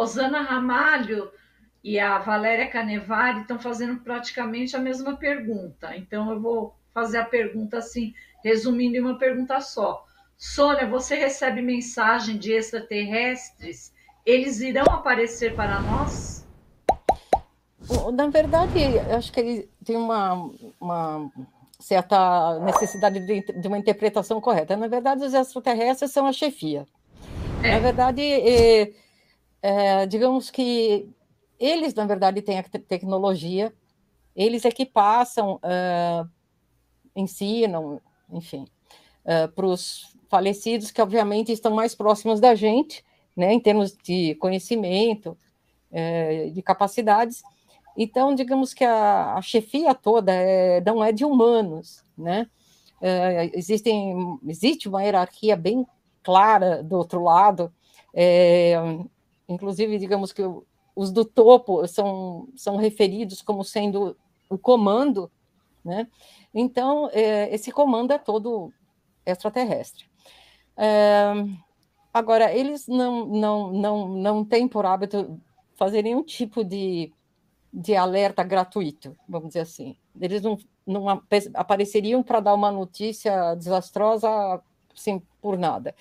Rosana Ramalho e a Valéria Canevari estão fazendo praticamente a mesma pergunta. Então, eu vou fazer a pergunta assim, resumindo em uma pergunta só. Sônia, você recebe mensagem de extraterrestres? Eles irão aparecer para nós? Na verdade, acho que ele tem uma certa necessidade de uma interpretação correta. Na verdade, os extraterrestres são a chefia. É. Na verdade, digamos que eles, na verdade, têm a tecnologia, eles é que passam, ensinam, enfim, para os falecidos, que obviamente estão mais próximos da gente, né, em termos de conhecimento, de capacidades. Então, digamos que a chefia toda não é de humanos, né? Existe uma hierarquia bem clara do outro lado, inclusive, digamos que os do topo são referidos como sendo o comando, né? Então, esse comando é todo extraterrestre. Agora, eles não têm por hábito fazer nenhum tipo de alerta gratuito, vamos dizer assim. Eles não apareceriam para dar uma notícia desastrosa assim, por nada.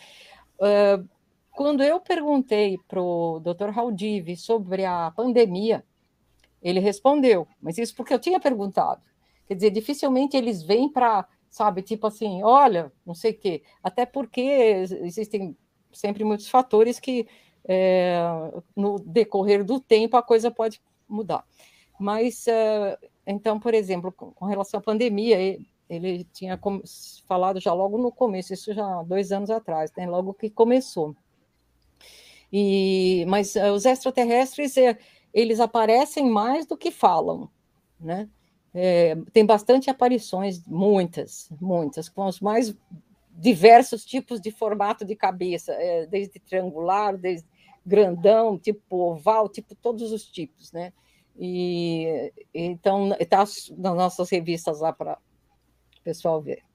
Quando eu perguntei para o Dr. Raudive sobre a pandemia, ele respondeu, mas isso porque eu tinha perguntado. Quer dizer, dificilmente eles vêm para, sabe, tipo assim, olha, não sei o quê. Até porque existem sempre muitos fatores que, no decorrer do tempo, a coisa pode mudar. Mas, então, por exemplo, com relação à pandemia, ele tinha falado já logo no começo, isso já 2 anos atrás, né, logo que começou. Mas os extraterrestres, eles aparecem mais do que falam, né? Tem bastante aparições, muitas, com os mais diversos tipos de formato de cabeça, desde triangular, desde grandão, tipo oval, tipo todos os tipos, né? E então está nas nossas revistas lá para o pessoal ver.